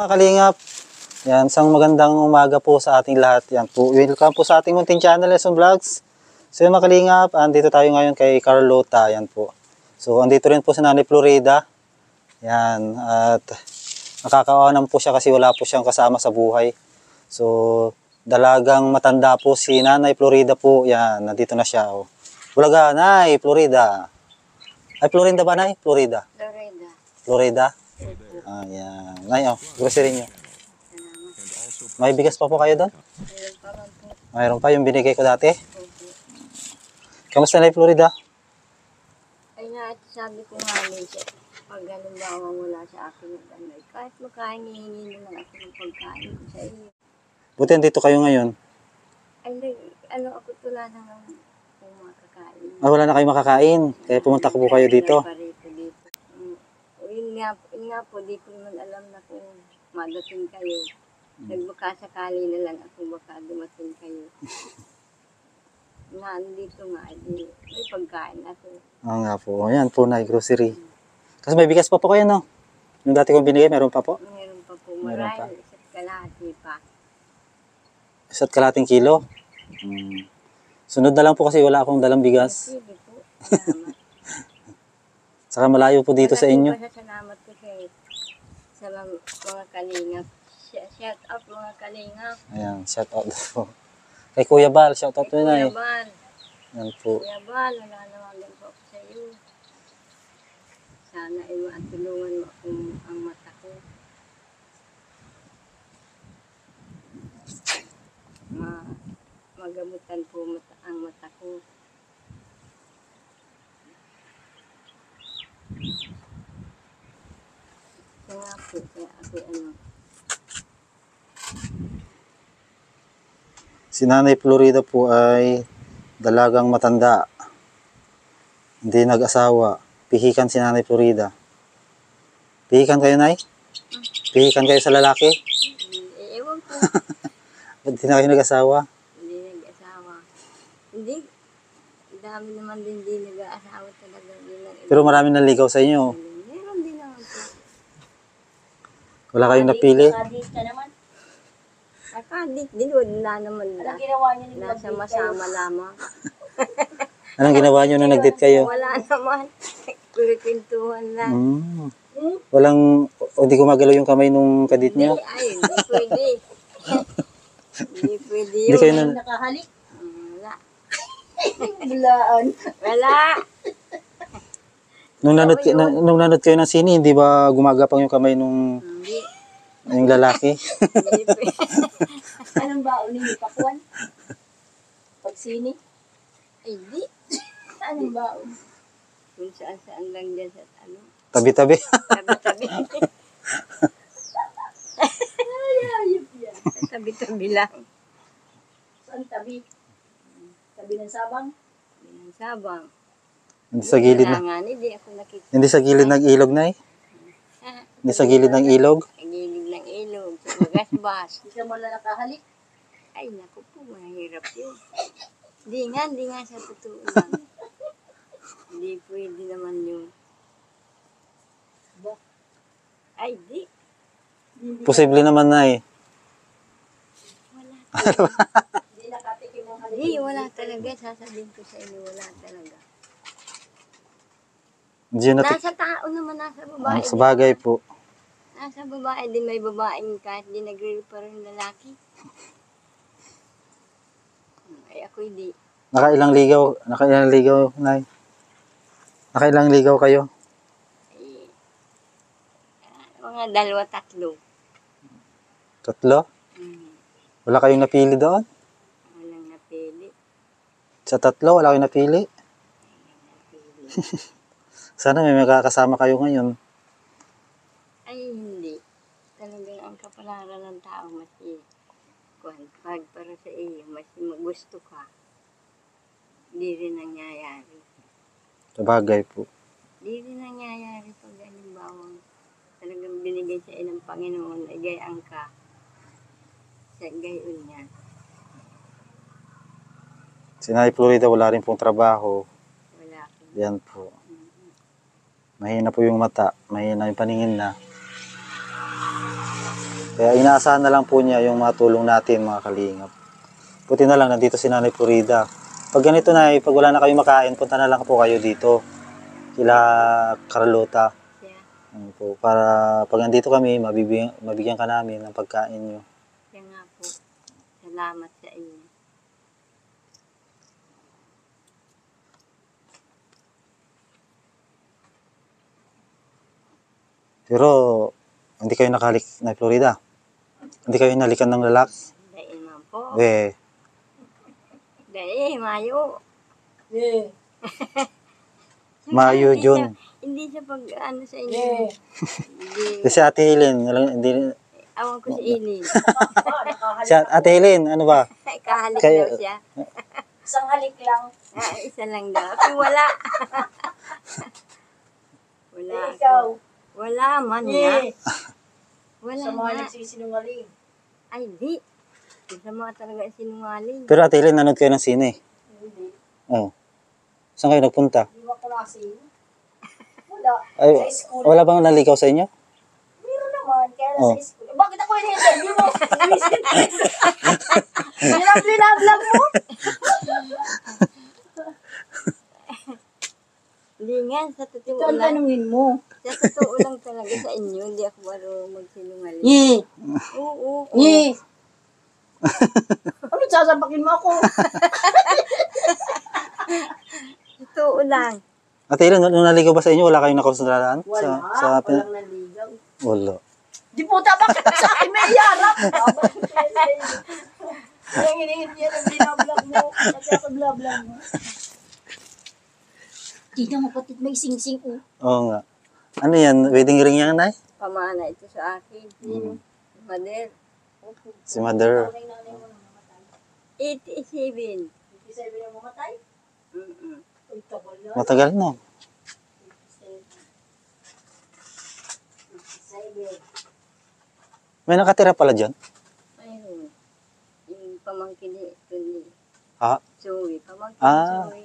Mga kalingap, yan, isang magandang umaga po sa ating lahat. Yan po, welcome po sa ating Muntin Channel Nelson Vlogs. So yung mga kalingap, andito tayo ngayon kay Carlota, yan po. So andito rin po sa Nanay Florida. Yan, at nakakaanan po siya kasi wala po siyang kasama sa buhay. So dalagang matanda po si Nanay Florida po. Yan, nandito na siya. Oh. Bulaga, Nay Florida. Ay, Florida ba, Nay? Florida. Florida. Florida? Ayan. Nay, oh, grocery niyo. May bigas pa po kayo doon? Mayroon pa yung binigay ko dati? Kamusta na yung Florida? Ay na, sabi ko nga minsan, pag ganun ba ako wala sa akin, kahit makain, hihingi naman ako ng pagkain ko sa inyo. Buti dito kayo ngayon? Ay, ano ako wala na akong makakain. Ah, wala na kayo makakain? Kaya pumunta ko po kayo dito? Yun nga po, di ko naman alam na kung madating kayo. Nagbakasakali na lang ako baka dumating kayo. Nandito nga, may pagkain ako. Oo nga po, yan po na grocery. Kasi may bigas pa po kayo, no? Yung dati kong binigay, meron pa po? Meron pa po, marami. Isa't kalahati pa. Isa't kalahating kilo? Hmm. Sunod na lang po kasi wala akong dalang bigas. Hindi po, salamat. Saka malayo po dito sa inyo. Salamat po sa mga kalingap. Shout out mga kalingap. Ayan, shout out po. Kay Kuya Bal, shout out po na eh. Kuya Bal. Ayan po. Kuya Bal, nananawagan po ako sa iyo. Sana ay matulungan mo akong ang mata ko. Magamutan po ang mata ko. Kaya po, kaya ako ano. Si Nanay Florida po ay dalagang matanda. Hindi nag-asawa. Pihikan si Nanay Florida. Pihikan kayo, Nay? Pihikan kayo sa lalaki? Ewan po. Ba't di na kayo nag-asawa? Hindi nag-asawa. Hindi. Dami naman din di nag-asawa talaga. Pero marami naligaw sa inyo. Meron din naman po. Wala kayong napili? Nakadita naman. Nakadita din. Wala naman. Anong ginawa nyo nung nag-date kayo? Nasa masama lamang. Anong ginawa nyo nung nag-date kayo? Wala naman. Kulikintuhan lang. Walang, o di gumagalaw yung kamay nung kadate nyo? Hindi, ay, hindi pwede. Hindi pwede yun. Hindi kayo nakahalik? Wala. Walaan. Wala. Nung nanod kayo ng sini, hindi ba gumagapang yung kamay nung yung lalaki? Hindi po. Anong baon ni Pakwan? Pag sini? Ay, di. Anong baon? Kung saan-saan lang dyan sa ano. Tabi-tabi. Tabi-tabi. Tabi-tabi lang. Saan tabi? Tabi ng sabang? Tabi ng sabang. Hindi sa gilid na. Hindi sa gilid ng ilog, Nay? Hindi sa gilid ng ilog? Sa gilid ng ilog. Sa magasbas. Hindi sa mula nakahalik? Ay, naku po. Mahirap yun. Hindi nga sa totoo lang. Hindi pwede naman yun. Ay, di. Posible naman, Nay. Wala. Hindi, wala talaga. Sasabihin ko sa inyo, wala talaga. Nasa tao naman, nasa babae. Sa bagay po. Nasa babae din, may babaeng kahit di nag-real pa rin lalaki. Ay, ako hindi. Nakailang ligaw, Nay? Nakailang ligaw kayo? Ay, mga dalawa, tatlo. Tatlo? Wala kayong napili doon? Walang napili. Sa tatlo, wala kayong napili? Walang napili. Sana may magkakasama kayo ngayon. Ay, hindi. Talagang ang kapalaran ng tao, mas i-confag para sa iyo, mas gusto ka. Hindi rin nangyayari. Sabagay po. Hindi rin nangyayari pag halimbawa talagang binigay sa inang Panginoon, ay gayaan ka sa gayon niya. Si Nanay Florida, wala rin pong trabaho. Wala po. Yan po. Mahina po yung mata, mahina yung paningin na. Kaya inaasahan na lang po niya yung mga tulong natin, mga kalingap. Buti na lang, nandito si Nanay Florida. Pag ganito na, pag wala na kayo makain, punta na lang po kayo dito. Kila Carlota. Yeah. Po, para pag nandito kami, mabigyan ka namin ng pagkain nyo. Kaya nga po. Salamat sa inyo. Pero, hindi kayo nakalik na Florida? Hindi kayo nalikan ng lalaki? Dahil naman po. Weh. Dahil, Mayo. Weh. Mayo, June. Hindi siya pag-ano sa inyo. Weh. Kasi Ate Lynn, hindi... Awan ko si Lynn. Ate Lynn, ano ba? Kahalik daw siya. Isang halik lang. Isa lang daw. Kasi wala. Wala ako. Wala man niya. Wala sa mga nagsisinungaling. Ay, di. Sa mga talaga sinungaling. Pero Ate Lynn, nanood kayo ng sine? Hindi. Oo. Saan kayo nagpunta? Hindi ba kumasin? Wala. Ay, sa school. Wala bang nalikaw sa inyo? Meron naman. Kaya nasa school. Bakit ako yung interview mo? Linab-linab mo? Hindi nga, sa totoo lang. Ito ang tanungin mo. Sa totoo lang talaga sa inyo, hindi ako marunong magsinungaling. Yee! Oo, oo. Yee! Ano, sasapakin mo ako? Totoo lang. Ate Lynn, nung naligaw ba sa inyo, wala kayong nakasundalaan? Wala, walang naligaw. Wala. Di po tapak sa akin, may yarap! Kaya hinihit niya ng binablog mo, kasi ako blablog mo. Hindi na kapatid, may sing-sing ko. Oo nga. Ano yan? Wedding ring yan, Nay? Pamana ito sa akin. Mother. Si Mother. Ang nanay mo nang mamatay? 87. 87 ang mamatay? Matagal na. 87. May nakatira pala dyan? Mayroon. Yung pamangkin ni Joey. Pamangkin ni Joey.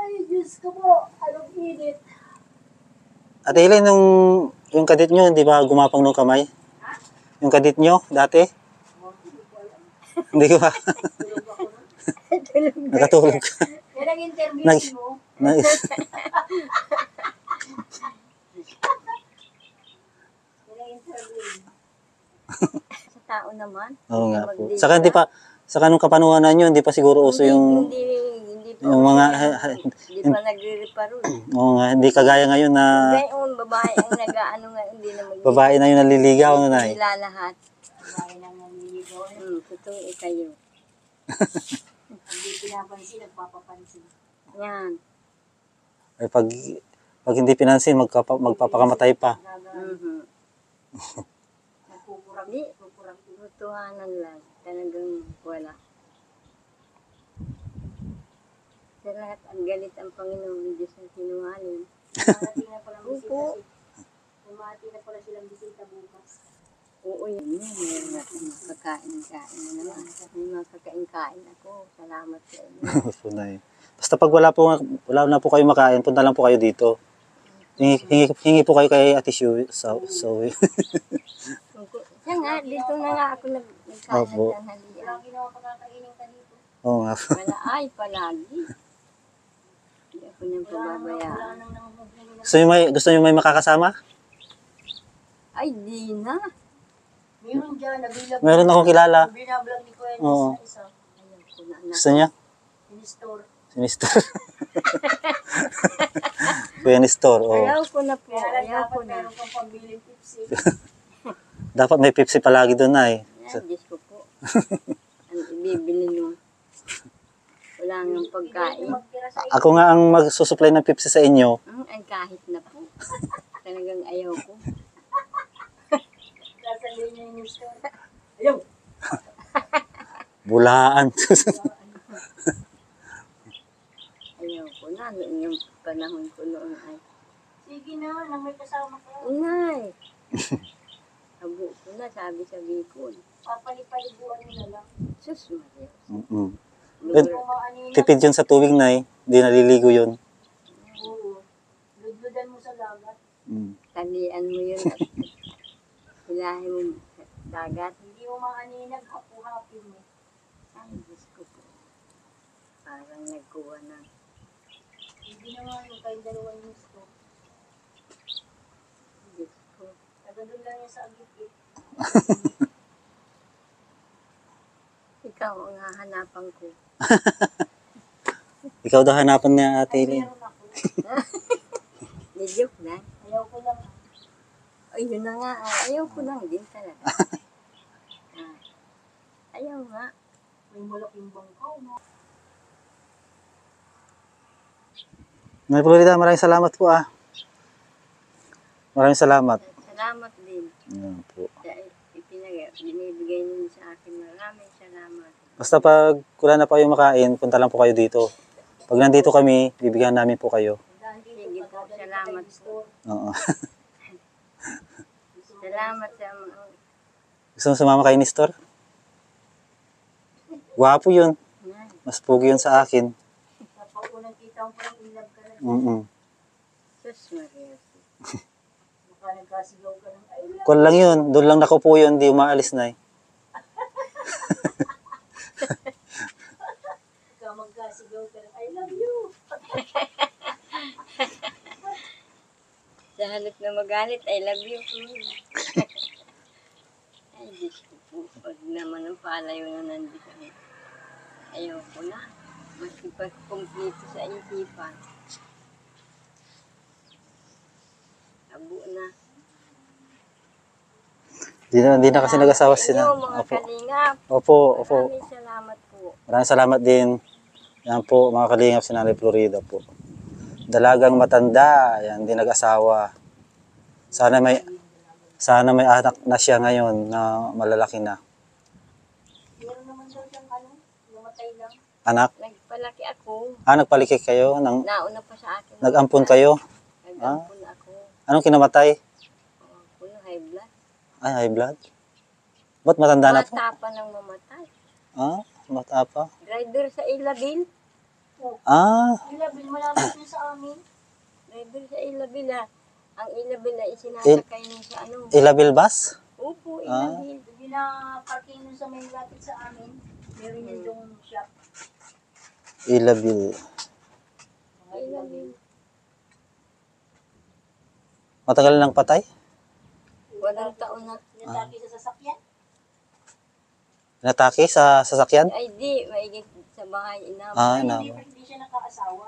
Ay, Diyos ko po. Anong init? Ate Lynn, yung kadit nyo, hindi ba gumapang ng kamay? Ha? Yung kadit nyo, dati? Hindi ko ba? Nakatulog ka. Yan ang interview mo. Yan ang interview mo. Sa tao naman? Oo nga po. Saka hindi pa, sa kanong kapanuhanan nyo, hindi pa siguro uso yung... Yung mga... Hindi pa nagre-reparo. Oo nga, hindi kagaya ngayon na... Ngayon, babae ang nag-ano nga, hindi na mag- Babae na yung naliligaw, nanay. Sila lahat. Babae na naliligaw. Totoo, kayo. Hindi pinapansin, nagpapapansin. Yan. Ay, pag hindi pinansin, magpapakamatay pa. Nagpupurami, putuhanan lang. Talagang wala. Sa lahat, ang galit ang Panginoon, Diyos na sinuhalin. Umati na palang bisita. Umati na palang silang bisita bukas. Oo, yun. Mayroon natin makakain-kain na naman. May makakain-kain ako. Salamat sa inyo. Sunay. Basta pag wala na po kayo makain, punta lang po kayo dito. Hingi po kayo kay Ate Sue. Siya nga, dito na nga ako nagkain ng halian. Wala ginawa pakakainin ka dito. Oo nga po. Wala ay palagi. Gusto niyo may makakasama? Ay, di na. Meron dyan, nabilag. Meron akong kilala. Binablog ni Kuya Nisa isa. Gusto niya? Sinistor. Sinistor. Kuya Nistor, oo. Ayaw ko na po. Ayaw ko na. Meron kang pambiling pipsi. Dapat may pipsi palagi doon na eh. Ayan, Diyos ko po. Ang ibibili nyo. Wala nang pagkain. Ako nga ang magsusupply ng pipsi sa inyo. Ay kahit na po. Talagang ayaw ko. Sasabihin niyo yung store. Ayaw! Bulaan. Ayaw ko na. Noon yung panahon ko noon ay. Sige na, nang may kasama ko. Unay! Sabo ko na, sabi-sabi ko. Papalipaliguan mo na lang. Sus, Maria. Tipid yun sa tubig na eh. Hindi naliligo yun. Ludludan mo sa dagat. tanian mo yun at hilahin mo dagat. Hindi mo maaninag, hapu-hapi mo. Ay, Diyos ko po. Parang nagkuha na. Hindi naman yung kayong dalawang gusto. Diyos ko. Nagadun lang yung sa agit-git. Ikaw ang hahanapan ko. Ikaw daw hanapan niya, Ate Lynn. Nijok na. Ayaw ko lang. Ayun na nga. Ayaw ko lang din talaga. Ayaw nga. May mulok yung bangkaw mo. Nanay Florida, maraming salamat po ah. Maraming salamat. Salamat din. Yan po. Binibigay niyo sa akin. Maraming salamat. Basta pag wala na pa kayo makain, punta lang po kayo dito. Pag nandito kami, bibigyan namin po kayo. Sige po, salamat po. Oo. Salamat sa mga. Gusto mo sumama kayo ni Store? Gwapo yun. Mas pugi yun sa akin. Kapag unang kita ko parang ilab ka na. Sus, Maria. Baka nagkasigaw ka ng ayun. Kung lang yun, doon lang nakupo yun, hindi umaalis na eh. Magkasigaw ka lang, I love you! Sa halip na magalit, I love you po. Ay, Diyos ko po. Pag naman ang palayo na nandito kami. Ayaw ko na. Maski pag-complete sa isipan. Abo na. Hindi na kasi nag-asawa sila. Opo. Maraming salamat po. Maraming salamat din. Yan po, mga kalingap, si Nanay Florida po. Dalagang matanda, yan, hindi nag-asawa. Sana may anak na siya ngayon na malalaki na. Meron naman daw siyang namatay lang. Anak? Nagpalaki ako. Nagpalaki kayo? Nauna pa sa akin. Nag-ampun kayo? Nag-ampun ako. Anong kinamatay? Kuya, high blood. Ay, high blood? Ba't matanda na po? Mata pa nang mamatay. Mata pa? Driver sa Ilabil. Ilabil, malapit na sa amin. Driver sa Ilabil ha. Ang Ilabil na isinasakay nung sa ano. Ilabil bus? Opo, Ilabil. Gina-parking nung sa may lapit sa amin. Meron yung doon shop. Ilabil. Matagal nang patay? Walang taon na. Natake sa sasakyan? Natake sa sasakyan? Ay, di. Maigit sa bahay. Hindi siya nakaasawa.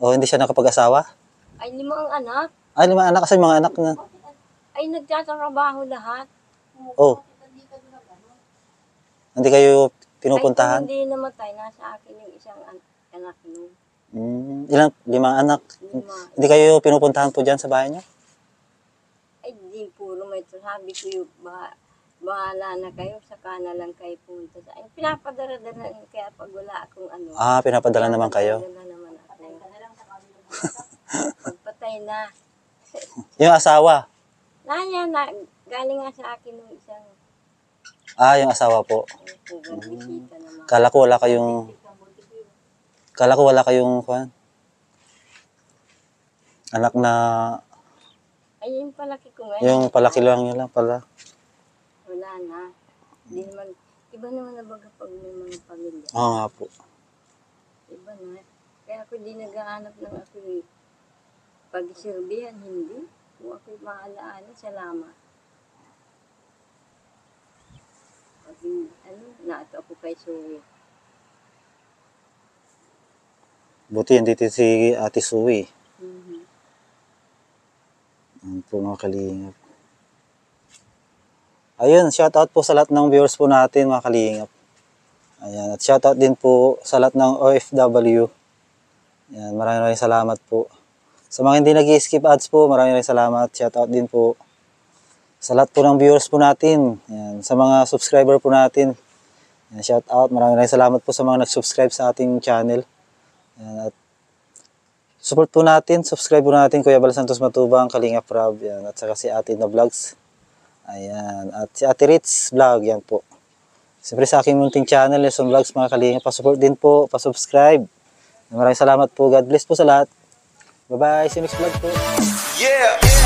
O, hindi siya nakapag-asawa? Ay, limang anak. Ay, limang anak. Kasi mga anak na. Ay, nagtatrabaho lahat. Oo. Hindi kayo pinupuntahan? Ay, hindi namatay. Nasa akin yung isang anak nun. Ilang? Limang anak? Hindi kayo pinupuntahan po dyan sa bahay niyo? Ay, di. Puro may sabi ko yung bahay. Bahala na kayo, saka na lang kayo punta sa akin. Pinapadala na kaya pag wala akong ano. Pinapadala naman kayo? Pinapadala naman ako. Patay ka na lang sa kami. Pagpatay na. Yung asawa? Naya na. Galing nga sa akin ng isang... yung asawa po. Kala ko wala kayong... Kwan? Anak na... Ay, yung palaki ko ngayon. Yung palaki lang yun lang pala. Wala na. Di naman, iba naman na baga pag may mga pamilya. Oo nga po. Iba na. Kaya ako di nag-aanap ng ako'y pag-serbihan, hindi. Kung ako'y maalaala, salamat. Pag ano, naato ako kay Sue. Buti hindi si Ate Sue. Ang po mga kalingap. Ayun, shoutout po sa lahat ng viewers po natin, mga kalingap. Ayan, at shoutout din po sa lahat ng OFW. Ayan, maraming salamat po. Sa mga hindi nag-skip ads po, maraming salamat. Shoutout din po sa lahat po ng viewers po natin. Ayan, sa mga subscriber po natin. Ayan, shoutout. Maraming salamat po sa mga nag-subscribe sa ating channel. Ayan, at support po natin, subscribe po natin, Kuya Bal Santos Matubang, Kalingap Rob. Ayan, at saka si Ate Lynn Vlogs. Ayan, at si Ate Ritz Vlog, yan po. Siyempre sa aking Muntin Channel, Nelson Vlogs, mga kalingap, pa-support din po, pa-subscribe. Maraming salamat po, God bless po sa lahat. Bye-bye, see you next vlog po. Yeah.